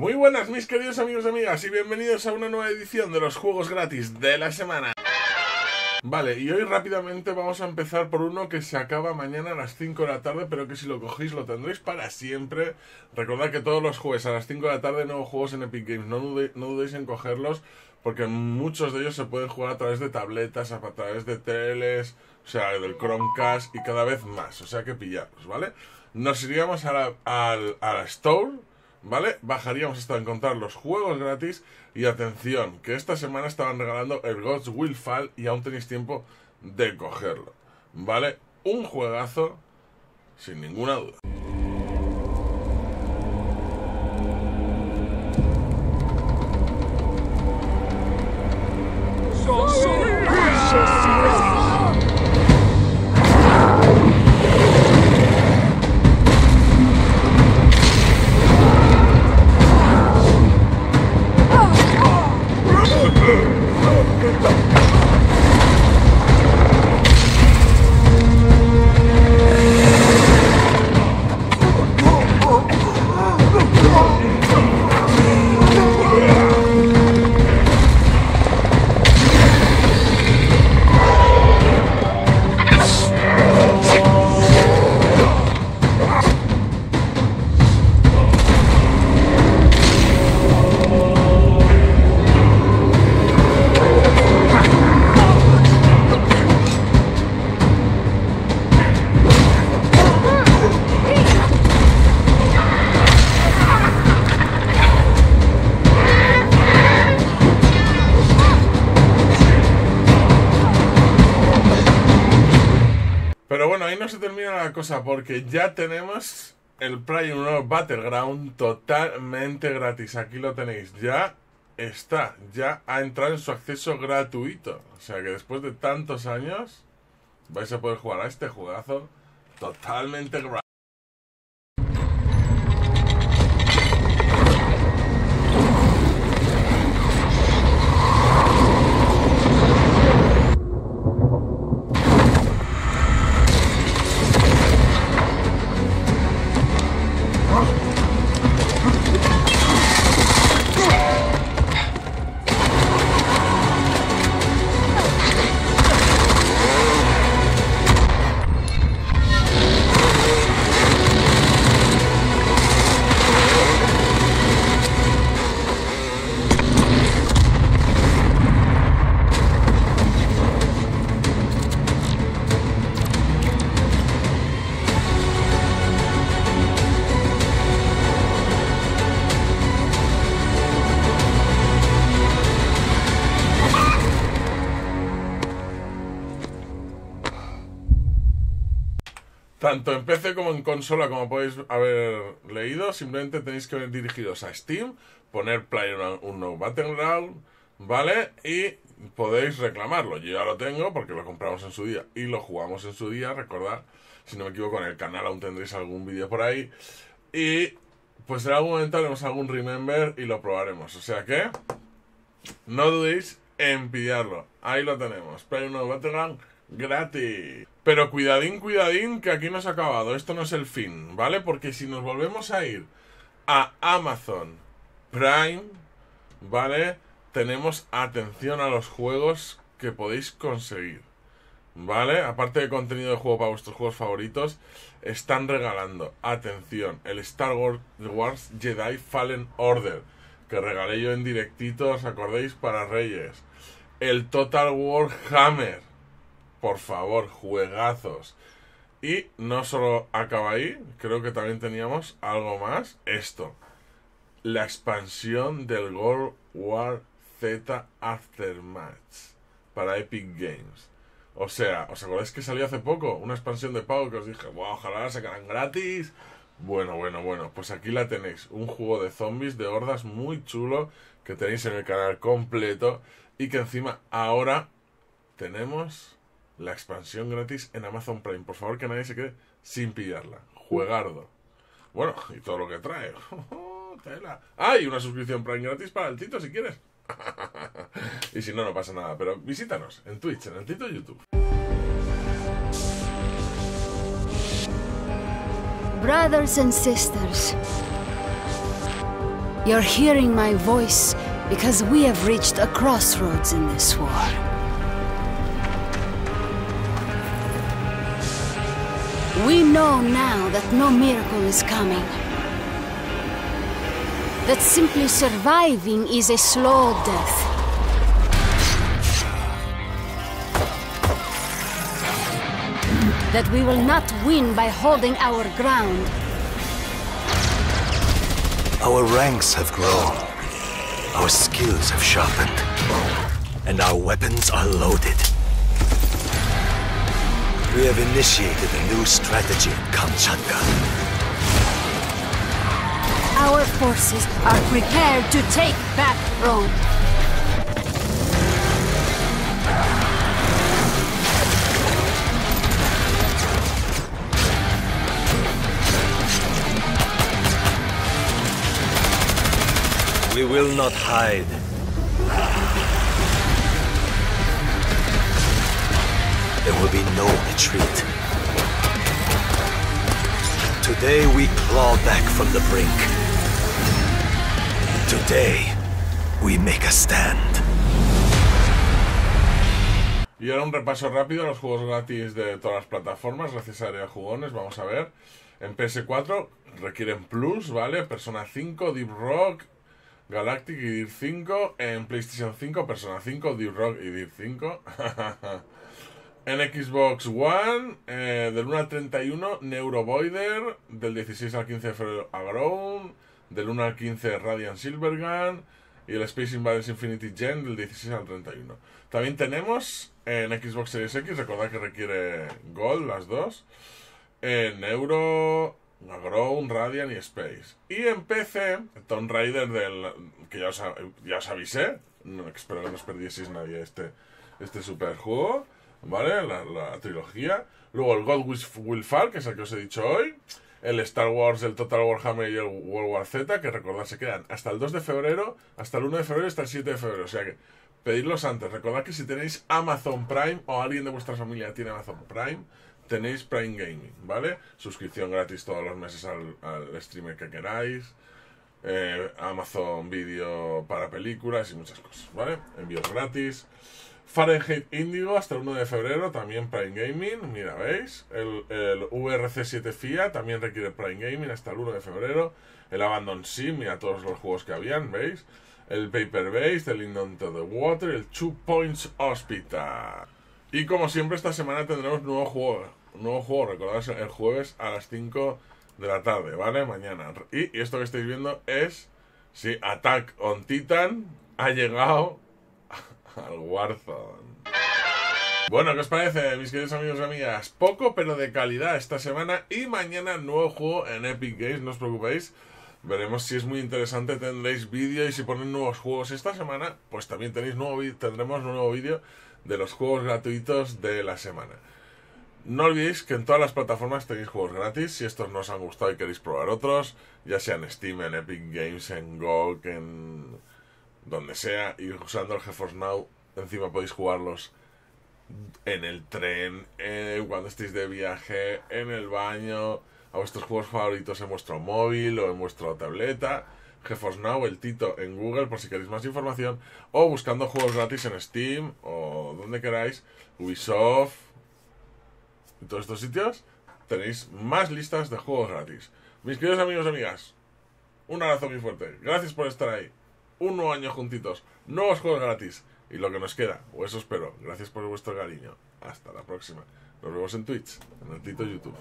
Muy buenas mis queridos amigos y amigas y bienvenidos a una nueva edición de los juegos gratis de la semana. Vale, y hoy rápidamente vamos a empezar por uno que se acaba mañana a las 5 de la tarde, pero que si lo cogéis lo tendréis para siempre. Recordad que todos los jueves a las 5 de la tarde nuevos juegos en Epic Games, no dudéis en cogerlos porque muchos de ellos se pueden jugar a través de tabletas, a través de teles, o sea, del Chromecast y cada vez más, o sea que pillarlos, ¿vale? Nos iríamos a la Store, ¿vale? Bajaríamos hasta encontrar los juegos gratis. Y atención, que esta semana estaban regalando el Gods Will Fall y aún tenéis tiempo de cogerlo, ¿vale? Un juegazo, sin ninguna duda. Cosa porque ya tenemos el Prime World Battleground totalmente gratis. Aquí lo tenéis, ya está, ya ha entrado en su acceso gratuito. O sea que después de tantos años vais a poder jugar a este juegazo totalmente gratis. Tanto en PC como en consola, como podéis haber leído, simplemente tenéis que venir dirigidos a Steam, poner PlayerUnknown's Battleground, ¿vale? Y podéis reclamarlo. Yo ya lo tengo porque lo compramos en su día y lo jugamos en su día. Recordad, si no me equivoco, en el canal aún tendréis algún vídeo por ahí. Y pues en algún momento haremos algún Remember y lo probaremos. O sea que no dudéis en pillarlo. Ahí lo tenemos, PlayerUnknown's Battleground gratis. Pero cuidadín, cuidadín, que aquí no se ha acabado. Esto no es el fin, ¿vale? Porque si nos volvemos a ir a Amazon Prime, ¿vale? Tenemos atención a los juegos que podéis conseguir, ¿vale? Aparte de contenido de juego para vuestros juegos favoritos, están regalando, atención, el Star Wars Jedi Fallen Order, que regalé yo en directito, ¿os acordáis? Para Reyes. El Total Warhammer. Por favor, juegazos. Y no solo acaba ahí, creo que también teníamos algo más. Esto. La expansión del World War Z Aftermath para Epic Games. O sea, ¿os acordáis que salió hace poco? Una expansión de pago que os dije, wow, ojalá la sacaran gratis. Bueno, pues aquí la tenéis. Un juego de zombies, de hordas muy chulo que tenéis en el canal completo. Y que encima ahora tenemos la expansión gratis en Amazon Prime. Por favor, que nadie se quede sin pillarla. Juegardo. Bueno, y todo lo que trae. Tela. ¡Ay! Una suscripción Prime gratis para el Tito, si quieres. Y si no, no pasa nada. Pero visítanos en Twitch, en el Tito YouTube. Brothers and sisters, You're hearing my voice because we have reached a crossroads in this war. We know now that no miracle is coming. That simply surviving is a slow death. That we will not win by holding our ground. Our ranks have grown. Our skills have sharpened. And our weapons are loaded. We have initiated a new strategy in Kamchatka. Our forces are prepared to take back Rome. We will not hide. There will be no retreat. Today we claw back from the brink. Today we make a stand. Y ahora un repaso rápido a los juegos gratis de todas las plataformas, gracias a Área Jugones. Vamos a ver. En PS4 requieren Plus, ¿vale? Persona 5, Deep Rock Galactic y Dirt 5, en PlayStation 5, Persona 5, Deep Rock y Dirt 5. En Xbox One, del 1 al 31, Neurovoider, del 16 al 15 de febrero, Agron, del 1 al 15, Radiant Silvergun, y el Space Invaders Infinity Gen, del 16 al 31. También tenemos en Xbox Series X, recordad que requiere Gold, las dos, Neuro, Agron, Radiant y Space. Y en PC, Tomb Raider, que ya os avisé, espero que no os perdieseis nadie este superjuego, ¿vale? La trilogía. Luego el Gods Will Fall, que es el que os he dicho hoy. El Star Wars, el Total Warhammer y el World War Z, que recordad, se quedan hasta el 2 de febrero, hasta el 1 de febrero y hasta el 7 de febrero. O sea que pedidlos antes. Recordad que si tenéis Amazon Prime o alguien de vuestra familia tiene Amazon Prime, tenéis Prime Gaming, ¿vale? Suscripción gratis todos los meses al streamer que queráis. Amazon Video para películas y muchas cosas, ¿vale? Envíos gratis. Fahrenheit Indigo hasta el 1 de febrero, también Prime Gaming, mira, ¿veis? El VRC 7 FIA también requiere Prime Gaming hasta el 1 de febrero. El Abandon Sim, mira todos los juegos que habían, ¿veis? El Paper Base, el Into the Water, el Two Points Hospital. Y como siempre, esta semana tendremos nuevo juego, recordad, el jueves a las 5 de la tarde, ¿vale? Mañana. Y esto que estáis viendo es, sí, Attack on Titan ha llegado al Warzone. Bueno, ¿qué os parece, mis queridos amigos y amigas? Poco pero de calidad esta semana. Y mañana nuevo juego en Epic Games, no os preocupéis. Veremos si es muy interesante, tendréis vídeo. Y si ponéis nuevos juegos esta semana, pues también tendremos un nuevo vídeo de los juegos gratuitos de la semana. No olvidéis que en todas las plataformas tenéis juegos gratis. Si estos no os han gustado y queréis probar otros, ya sea en Steam, en Epic Games, en GOG, en donde sea, y usando el GeForce Now, encima podéis jugarlos en el tren, cuando estéis de viaje, en el baño, a vuestros juegos favoritos en vuestro móvil o en vuestra tableta. GeForce Now, el Tito en Google, por si queréis más información, o buscando juegos gratis en Steam o donde queráis, Ubisoft, en todos estos sitios tenéis más listas de juegos gratis. Mis queridos amigos y amigas, un abrazo muy fuerte, gracias por estar ahí. Un nuevo año juntitos, nuevos juegos gratis y lo que nos queda, o eso espero. Gracias por vuestro cariño. Hasta la próxima. Nos vemos en Twitch, en el Tito YouTube.